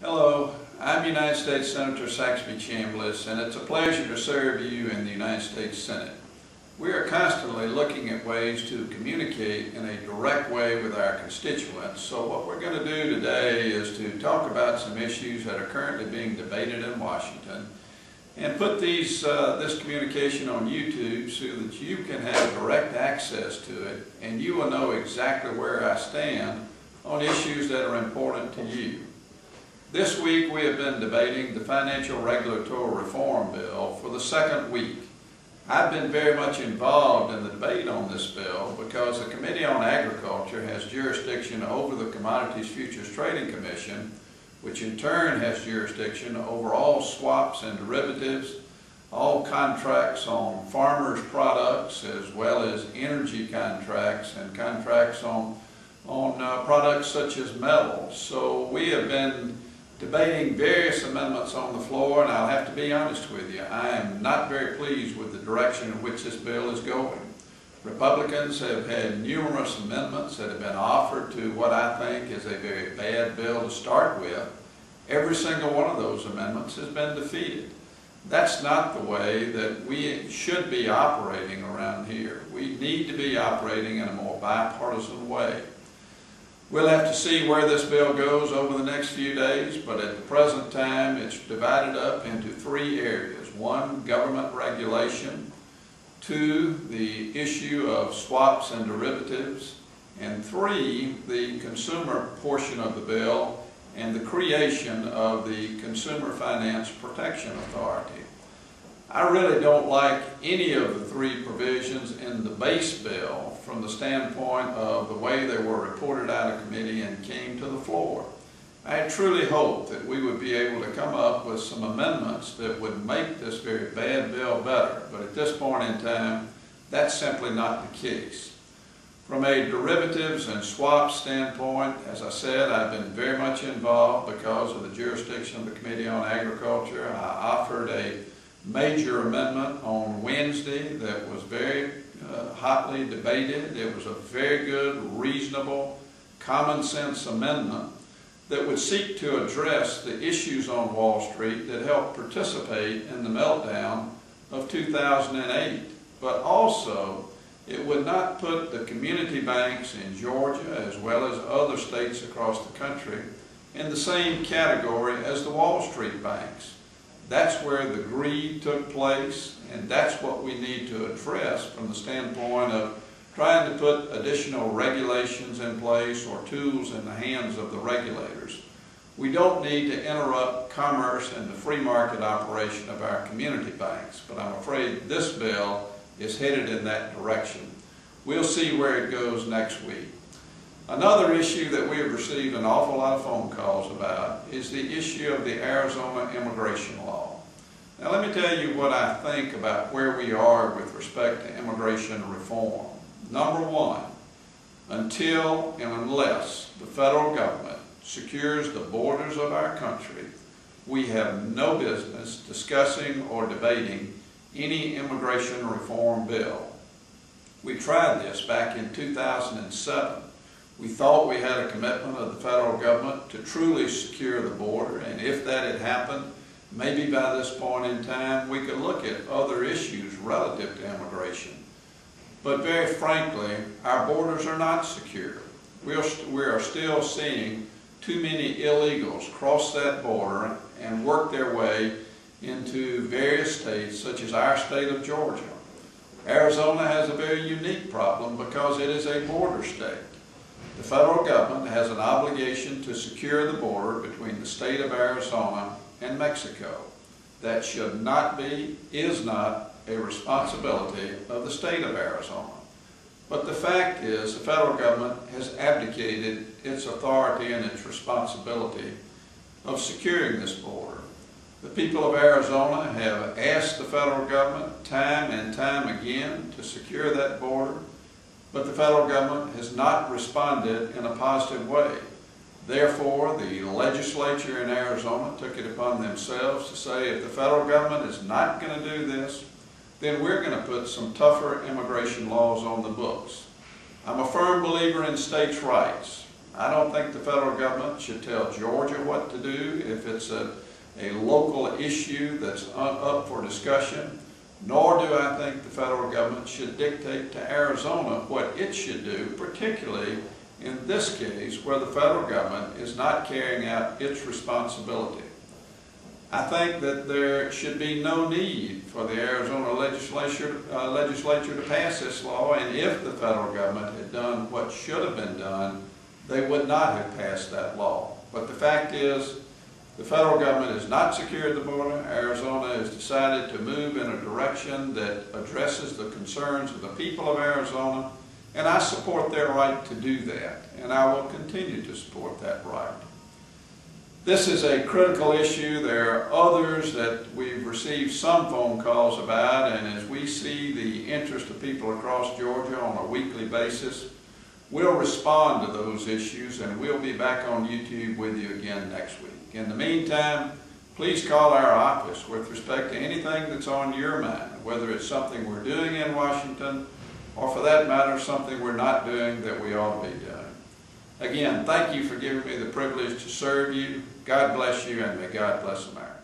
Hello, I'm United States Senator Saxby Chambliss, and it's a pleasure to serve you in the United States Senate. We are constantly looking at ways to communicate in a direct way with our constituents, so what we're going to do today is to talk about some issues that are currently being debated in Washington and put these, this communication on YouTube so that you can have direct access to it and you will know exactly where I stand on issues that are important to you. This week we have been debating the Financial Regulatory Reform Bill for the second week. I've been very much involved in the debate on this bill because the Committee on Agriculture has jurisdiction over the Commodities Futures Trading Commission, which in turn has jurisdiction over all swaps and derivatives, all contracts on farmers' products, as well as energy contracts and contracts on products such as metals. So we have been debating various amendments on the floor, and I'll have to be honest with you, I am not very pleased with the direction in which this bill is going. Republicans have had numerous amendments that have been offered to what I think is a very bad bill to start with. Every single one of those amendments has been defeated. That's not the way that we should be operating around here. We need to be operating in a more bipartisan way. We'll have to see where this bill goes over the next few days, but at the present time it's divided up into three areas. One, government regulation. Two, the issue of swaps and derivatives. And three, the consumer portion of the bill and the creation of the Consumer Finance Protection Authority. I really don't like any of the three provisions in the base bill from the standpoint of the way they were reported out of committee and came to the floor. I truly hope that we would be able to come up with some amendments that would make this very bad bill better, but at this point in time, that's simply not the case. From a derivatives and swap standpoint, as I said, I've been very much involved because of the jurisdiction of the Committee on Agriculture. I offered a major amendment on Wednesday that was very hotly debated. It was a very good, reasonable, common sense amendment that would seek to address the issues on Wall Street that helped participate in the meltdown of 2008. But also, it would not put the community banks in Georgia, as well as other states across the country, in the same category as the Wall Street banks. That's where the greed took place, and that's what we need to address from the standpoint of trying to put additional regulations in place or tools in the hands of the regulators. We don't need to interrupt commerce and the free market operation of our community banks, but I'm afraid this bill is headed in that direction. We'll see where it goes next week. Another issue that we have received an awful lot of phone calls about is the issue of the Arizona Immigration Law. Now let me tell you what I think about where we are with respect to immigration reform. Number one, until and unless the federal government secures the borders of our country, we have no business discussing or debating any immigration reform bill. We tried this back in 2007. We thought we had a commitment of the federal government to truly secure the border, and if that had happened, maybe by this point in time we could look at other issues relative to immigration. But very frankly, our borders are not secure. We are still seeing too many illegals cross that border and work their way into various states, such as our state of Georgia. Arizona has a very unique problem because it is a border state. The federal government has an obligation to secure the border between the state of Arizona and Mexico. That should not be, is not, a responsibility of the state of Arizona. But the fact is the federal government has abdicated its authority and its responsibility of securing this border. The people of Arizona have asked the federal government time and time again to secure that border. But the federal government has not responded in a positive way. Therefore, the legislature in Arizona took it upon themselves to say if the federal government is not going to do this, then we're going to put some tougher immigration laws on the books. I'm a firm believer in states' rights. I don't think the federal government should tell Georgia what to do if it's a local issue that's up for discussion, nor do I think the federal government should dictate to Arizona what it should do, particularly in this case where the federal government is not carrying out its responsibility. I think that there should be no need for the Arizona legislature to pass this law, and if the federal government had done what should have been done, they would not have passed that law. But the fact is, the federal government has not secured the border. Arizona has decided to move in a direction that addresses the concerns of the people of Arizona, and I support their right to do that, and I will continue to support that right. This is a critical issue. There are others that we've received some phone calls about, and as we see the interest of people across Georgia on a weekly basis, we'll respond to those issues, and we'll be back on YouTube with you again next week. In the meantime, please call our office with respect to anything that's on your mind, whether it's something we're doing in Washington or, for that matter, something we're not doing that we ought to be doing. Again, thank you for giving me the privilege to serve you. God bless you, and may God bless America.